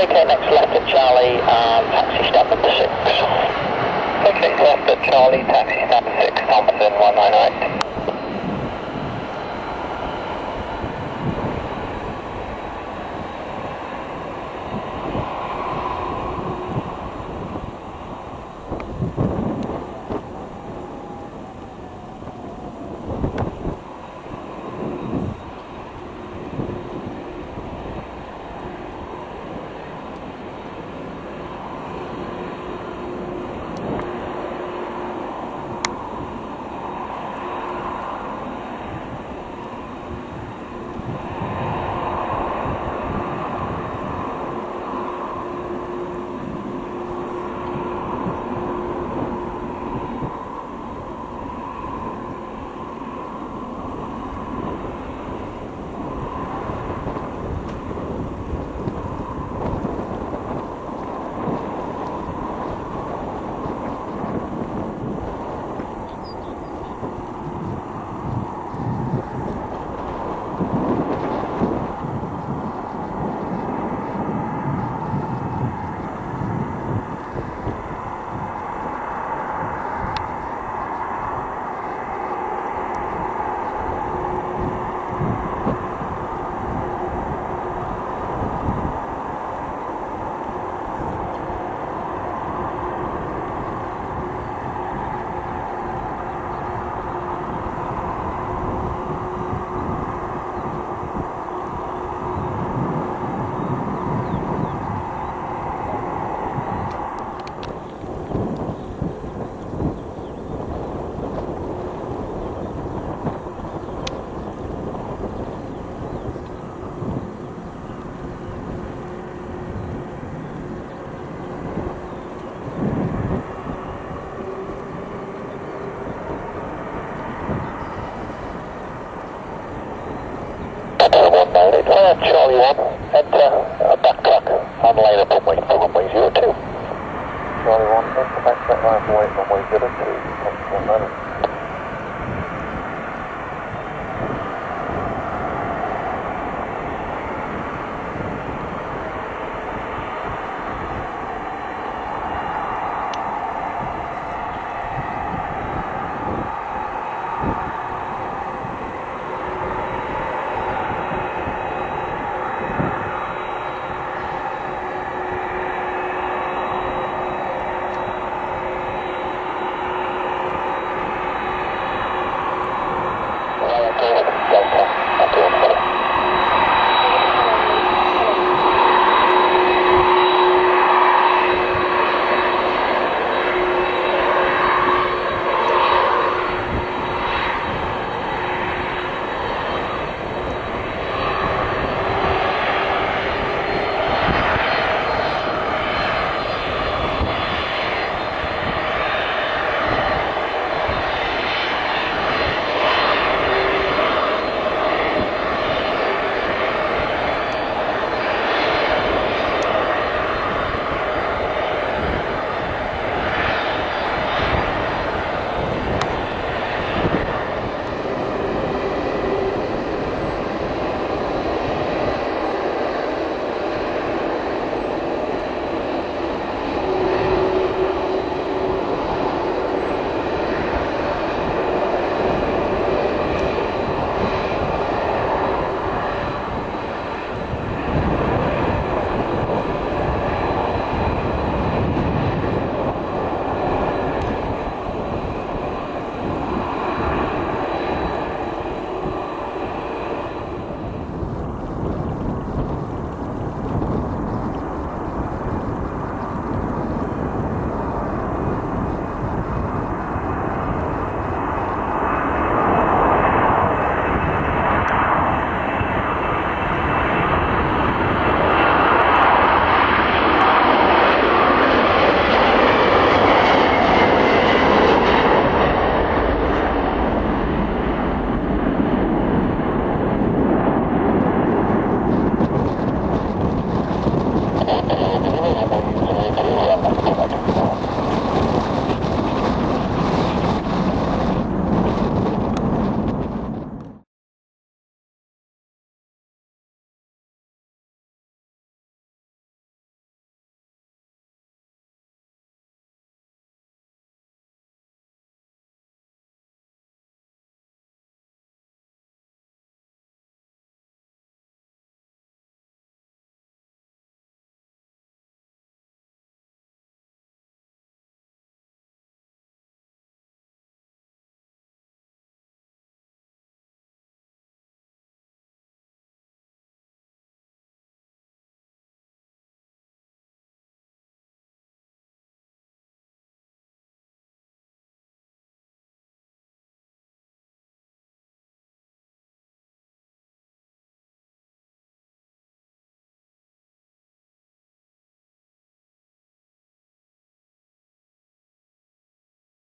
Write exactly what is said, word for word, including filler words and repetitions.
Okay, next left at Charlie, um, taxi stop number six. Okay, left at Charlie, taxi stop six, Thompson one nine eight. Charlie one, head uh, back track, I'm later from wait for runway zero two. Charlie one, head to back track, I'm wait for runway zero two,